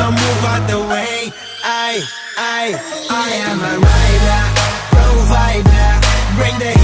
so move out the way. I am a rider, provider, bring the